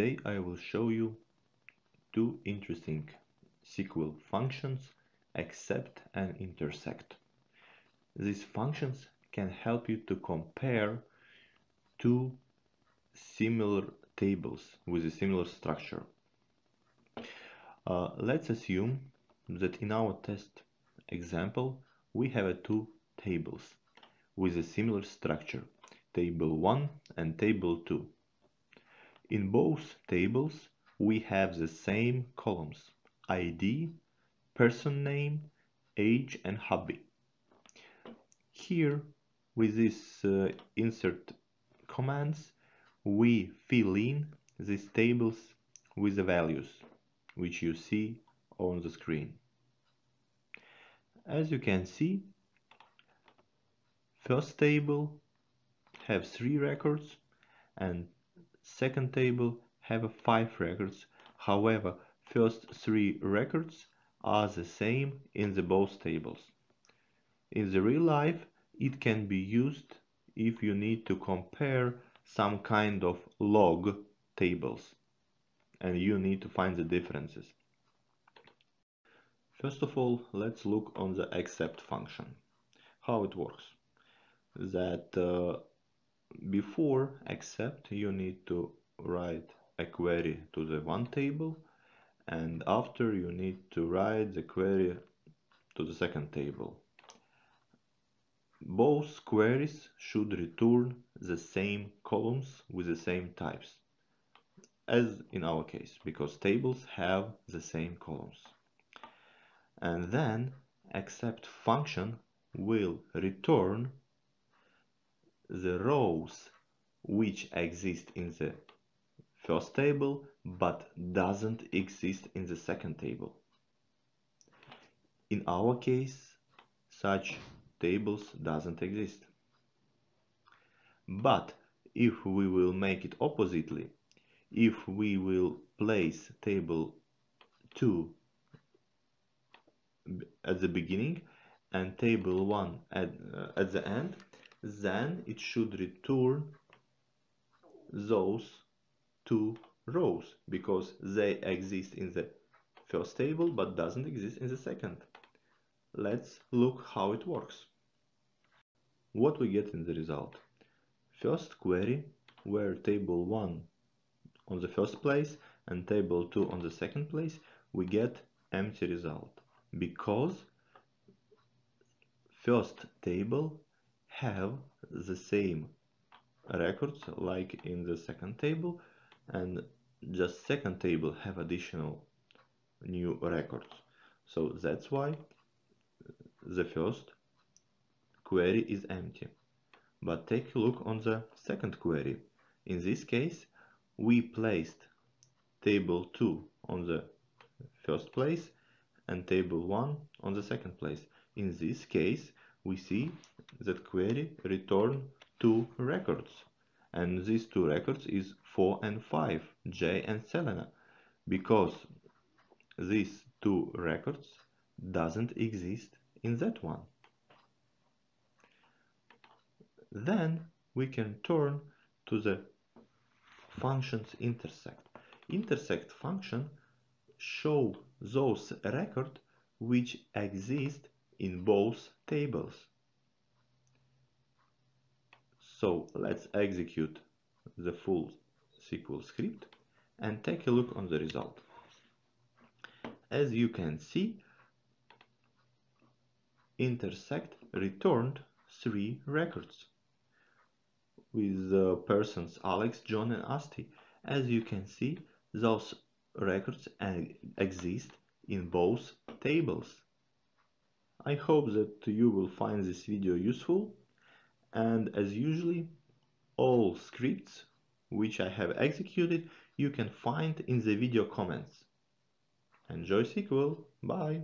Today I will show you two interesting SQL functions, accept and intersect. These functions can help you to compare two similar tables with a similar structure. Let's assume that in our test example we have two tables with a similar structure, table 1 and table 2. In both tables we have the same columns, ID, person name, age and hobby. Here with this insert commands we fill in these tables with the values which you see on the screen. As you can see, first table have 3 records and second table have 5 records. However, first 3 records are the same in the both tables. In the real life, it can be used if you need to compare some kind of log tables and you need to find the differences. First of all, let's look on the accept function, how it works. That before accept you need to write a query to the one table, and after you need to write the query to the second table. Both queries should return the same columns with the same types, as in our case, because tables have the same columns. And then accept function will return the rows which exist in the first table but doesn't exist in the second table. In our case, such tables doesn't exist. But if we will make it oppositely, if we will place table 2 at the beginning and table 1 at the end, then it should return those two rows because they exist in the first table but doesn't exist in the second. Let's look how it works. What we get in the result. First query where table 1 on the first place and table 2 on the second place, we get empty result because first table have the same records like in the second table and just second table have additional new records. So that's why the first query is empty. But take a look on the second query. In this case we placed table 2 on the first place and table 1 on the second place. In this case we see that query return 2 records, and these 2 records is 4 and 5, Jay and Selena, because these 2 records doesn't exist in that one. Then we can turn to the functions intersect. Intersect function show those records which exist in both tables. So let's execute the full SQL script and take a look on the result. As you can see, intersect returned 3 records with the persons Alex, John and Asti. As you can see, those records exist in both tables. I hope that you will find this video useful, and as usually all scripts which I have executed you can find in the video comments. Enjoy SQL! Bye!